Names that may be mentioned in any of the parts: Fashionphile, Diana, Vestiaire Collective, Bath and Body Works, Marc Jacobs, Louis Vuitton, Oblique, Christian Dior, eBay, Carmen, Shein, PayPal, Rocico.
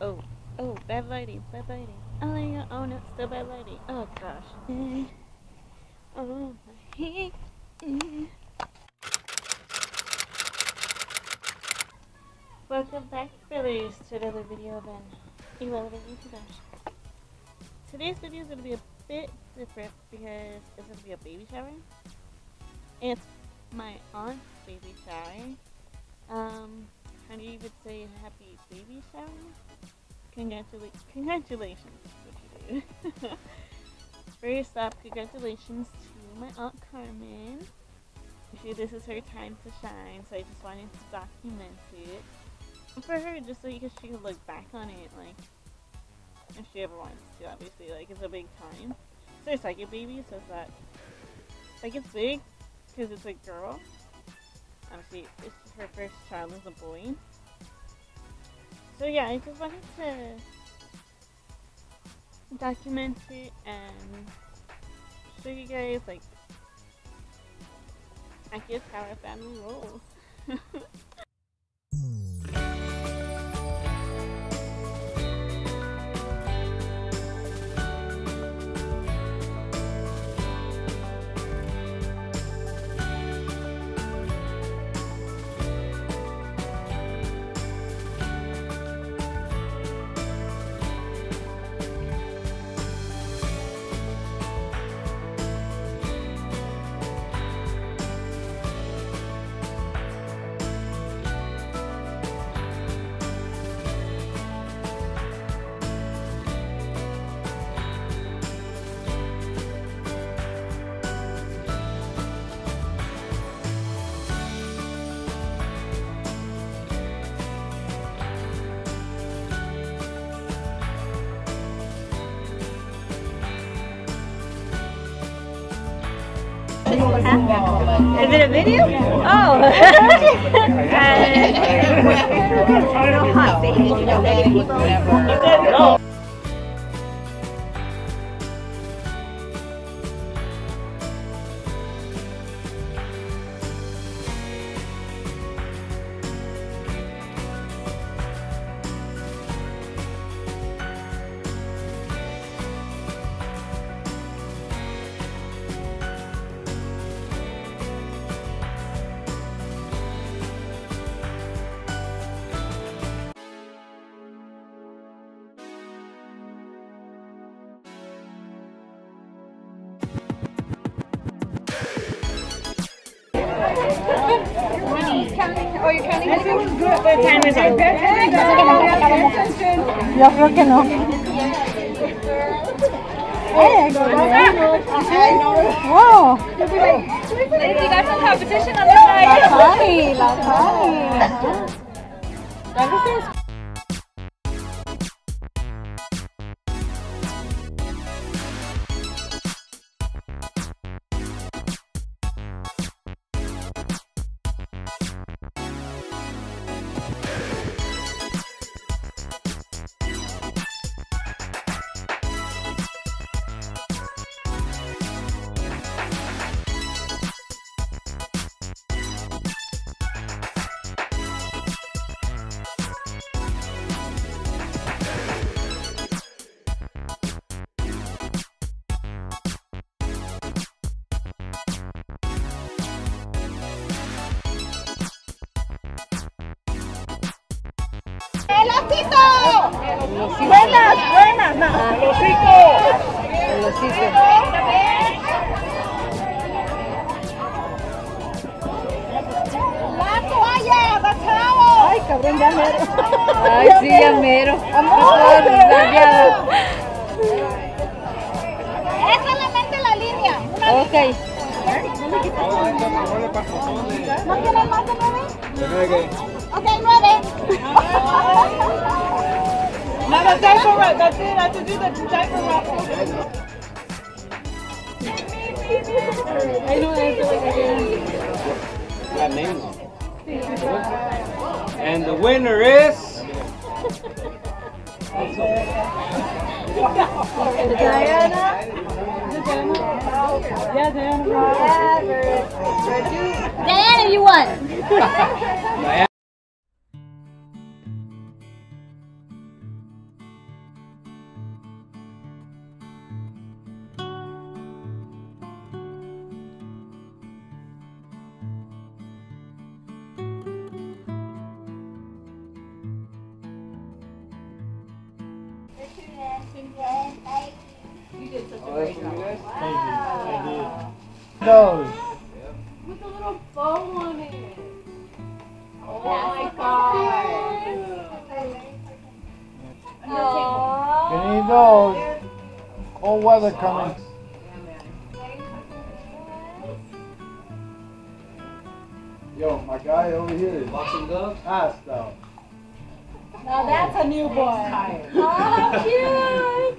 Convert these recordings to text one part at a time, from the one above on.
Oh, oh, bad lighting, bad lighting. Oh my god, oh no, still bad lighting. Oh gosh. Oh my. Welcome back, brothers, to another video of an irrelevant introduction. Today's video is going to be a bit different because it's going to be a baby shower. It's my aunt's baby shower. How do you even say happy baby shower? Congratulations, what you do. First up, congratulations to my aunt Carmen. See, this is her time to shine, so I just wanted to document it. And for her, just so she could look back on it, like, if she ever wants to, obviously, like, it's a big time. So her second baby, so it's that, like, it's big, because it's a girl. Obviously, it's her first child is a boy. So yeah, I just wanted to document it and show you guys, like, I guess how our family rolls. Is it a video? Oh! So hot, baby. You know, many people. You said no. Oh, you're counting? This one's good. What time is it? You got some competition on the side. That's buenas, buenas, no. Rocico. La toalla, la towel. Ay, cabrón, ya mero. Ay, sí, ya mero. Amor, es solamente la línea. Ok. ¿No tienen más de 9? Ok, 9. Now the diaper wrap, that's it, I have to do the diaper wrap. I know, I feel like I didn't. Name on. And the winner is... Diana? Yeah, Diana. Diana, you won! You did such a great job. Wow. Thank you. I did. Those. With a little bow on it. Oh my God. You need those. Cold weather coming. Yo, my guy over here is watching gloves. Passed out. Now that's a new boy. Oh, cute.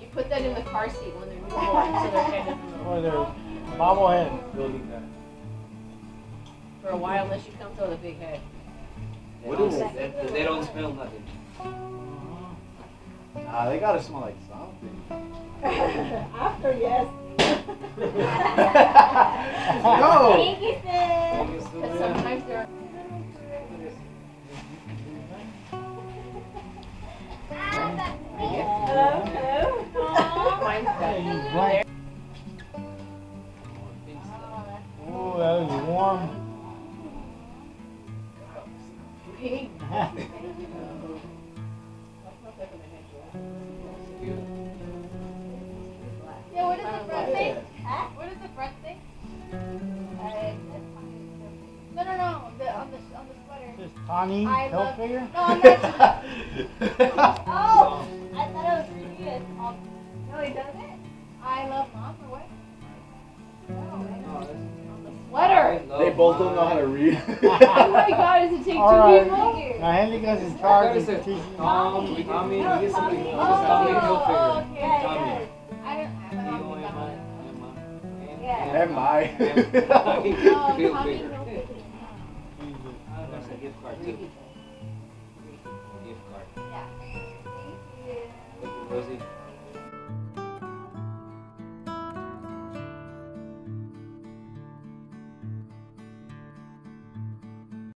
You put that in the car seat when they're newborn, so they're kind of... Or they're bobblehead building that. For a while, unless you come through the big head. What is it? They don't smell nothing. Nah, they gotta smell like something. After, yes. No! Because sometimes they're... Right. Oh, that was warm. Pink. Yeah, what is the front thing? Huh? What is the front thing? No. On the sweater. This tawny hill figure? No, I'm not. Oh, I thought it was really good. No, he doesn't. I love mom or what? On the sweater. They both don't know how to read. Oh my God, does it take two people? Now Henry's in charge of teaching. Tommy, he's Tommy. Oh, okay. That's a gift card too. Gift card. Yeah. Thank you. Rosie.